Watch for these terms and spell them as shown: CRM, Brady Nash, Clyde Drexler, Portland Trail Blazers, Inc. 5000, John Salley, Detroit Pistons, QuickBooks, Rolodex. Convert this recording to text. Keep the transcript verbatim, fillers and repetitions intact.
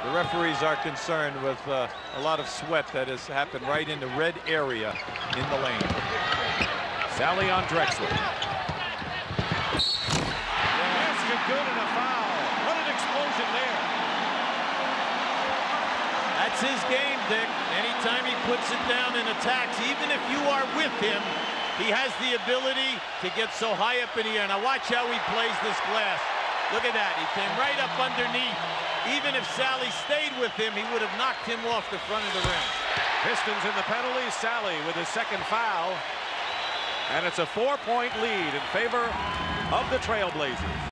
The referees are concerned with uh, a lot of sweat that has happened right in the red area in the lane. Salley on Drexler. Basket good and a foul. What an explosion there. That's his game, Dick. Anytime he puts it down and attacks, even if you are with him, he has the ability to get so high up in the air. Now watch how he plays this glass. Look at that. He came right up underneath. Even if Salley stayed with him, he would have knocked him off the front of the rim. Pistons in the penalty. Salley with his second foul. And it's a four-point lead in favor of the Trailblazers.